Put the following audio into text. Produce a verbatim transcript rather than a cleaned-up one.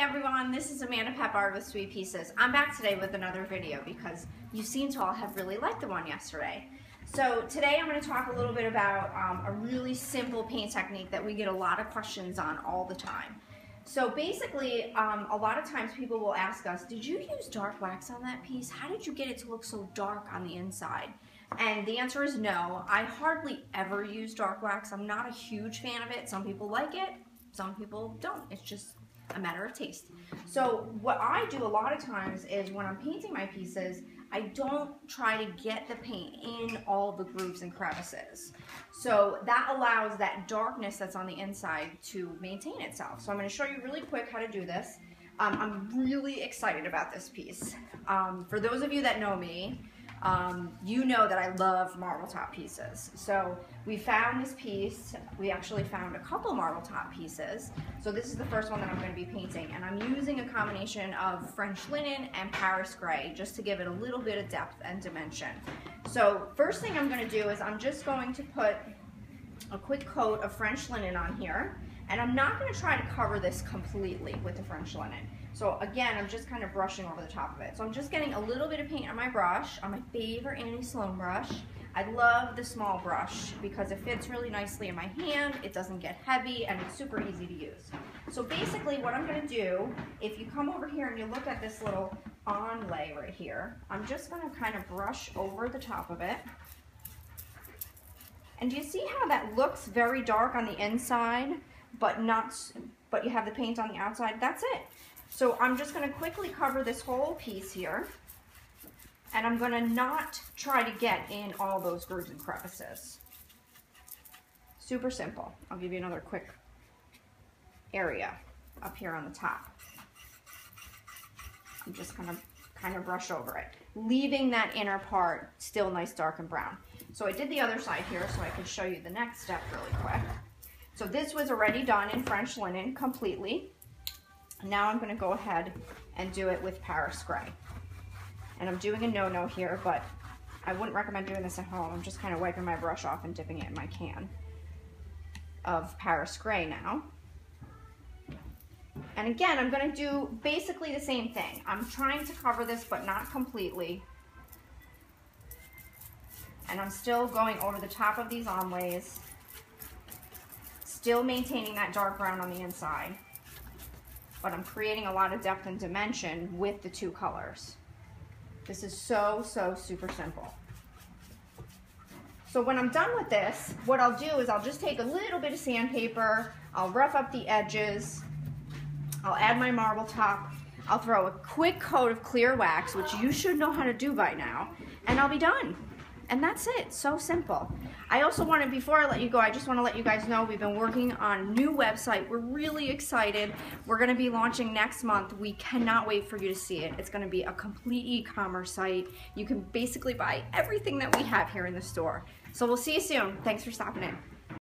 Hey everyone, this is Amanda Peppard with Suite Pieces. I'm back today with another video because you seem to all have really liked the one yesterday. So today I'm going to talk a little bit about um, a really simple paint technique that we get a lot of questions on all the time. So basically, um, a lot of times people will ask us, did you use dark wax on that piece? How did you get it to look so dark on the inside? And the answer is no. I hardly ever use dark wax. I'm not a huge fan of it. Some people like it, some people don't. It's just a matter of taste. So what I do a lot of times is when I'm painting my pieces, I don't try to get the paint in all the grooves and crevices. So that allows that darkness that's on the inside to maintain itself. So I'm going to show you really quick how to do this. Um, I'm really excited about this piece. Um, for those of you that know me, um, you know that I love marble top pieces. So we found this piece, we actually found a couple marble top pieces. So this is the first one that I'm going to be painting, and I'm using a combination of French linen and Paris gray just to give it a little bit of depth and dimension. So first thing I'm going to do is I'm just going to put a quick coat of French linen on here, and I'm not going to try to cover this completely with the French linen. So again, I'm just kind of brushing over the top of it. So I'm just getting a little bit of paint on my brush, on my favorite Annie Sloan brush. I love the small brush because it fits really nicely in my hand, it doesn't get heavy, and it's super easy to use. So basically what I'm going to do, if you come over here and you look at this little onlay right here, I'm just going to kind of brush over the top of it. And do you see how that looks very dark on the inside, but not, but you have the paint on the outside? That's it. So I'm just going to quickly cover this whole piece here. And I'm going to not try to get in all those grooves and crevices. Super simple. I'll give you another quick area up here on the top. I'm just going to kind of brush over it, leaving that inner part still nice, dark, and brown. So I did the other side here so I can show you the next step really quick. So this was already done in French linen completely. Now I'm going to go ahead and do it with Paris gray. And I'm doing a no-no here, but I wouldn't recommend doing this at home. I'm just kind of wiping my brush off and dipping it in my can of Paris gray now. And again, I'm going to do basically the same thing. I'm trying to cover this, but not completely. And I'm still going over the top of these onlays, still maintaining that dark brown on the inside, but I'm creating a lot of depth and dimension with the two colors. This is so, so super simple. So when I'm done with this, what I'll do is I'll just take a little bit of sandpaper, I'll rough up the edges, I'll add my marble top, I'll throw a quick coat of clear wax, which you should know how to do by now, and I'll be done. And that's it, so simple. I also wanted, before I let you go, I just wanna let you guys know we've been working on a new website. We're really excited. We're gonna be launching next month. We cannot wait for you to see it. It's gonna be a complete e-commerce site. You can basically buy everything that we have here in the store. So we'll see you soon. Thanks for stopping in.